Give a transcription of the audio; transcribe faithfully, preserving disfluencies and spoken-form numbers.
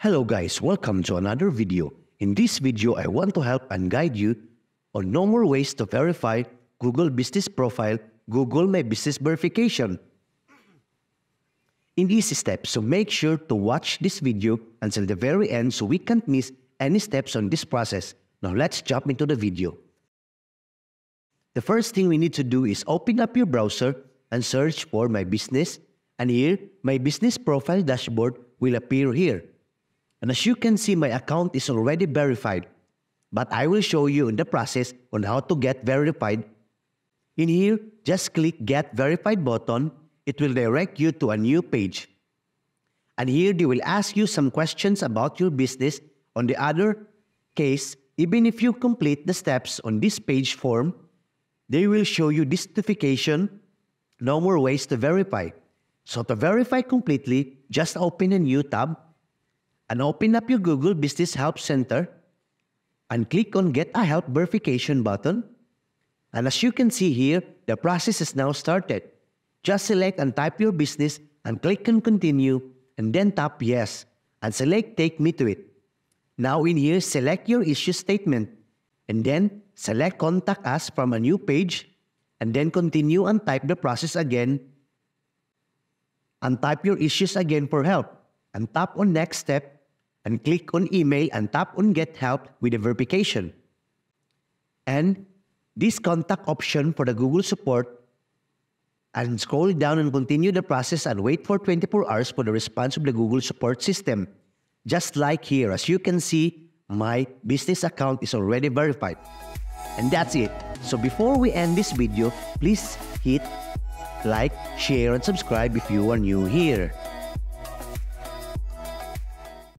Hello guys, welcome to another video. In this video, I want to help and guide you on no more ways to verify Google Business Profile, Google My Business Verification. In easy steps, so make sure to watch this video until the very end so we can't miss any steps on this process. Now let's jump into the video. The first thing we need to do is open up your browser and search for My Business, and here, My Business Profile dashboard will appear here. And as you can see, my account is already verified, but I will show you in the process on how to get verified. In here, just click Get Verified button. It will direct you to a new page. And here they will ask you some questions about your business. On the other case, even if you complete the steps on this page form, they will show you this notification, no more ways to verify. So to verify completely, just open a new tab and open up your Google Business Help Center and click on Get a Help Verification button. And as you can see here, the process is now started. Just select and type your business and click on Continue and then tap Yes and select Take Me to It. Now in here, select your issue statement and then select Contact Us from a new page and then continue and type the process again and type your issues again for help and tap on Next Step and click on Email and tap on Get Help with a Verification. And this contact option for the Google support, and scroll down and continue the process and wait for twenty-four hours for the response of the Google support system. Just like here, as you can see, my business account is already verified. And that's it. So before we end this video, please hit like, share, and subscribe if you are new here.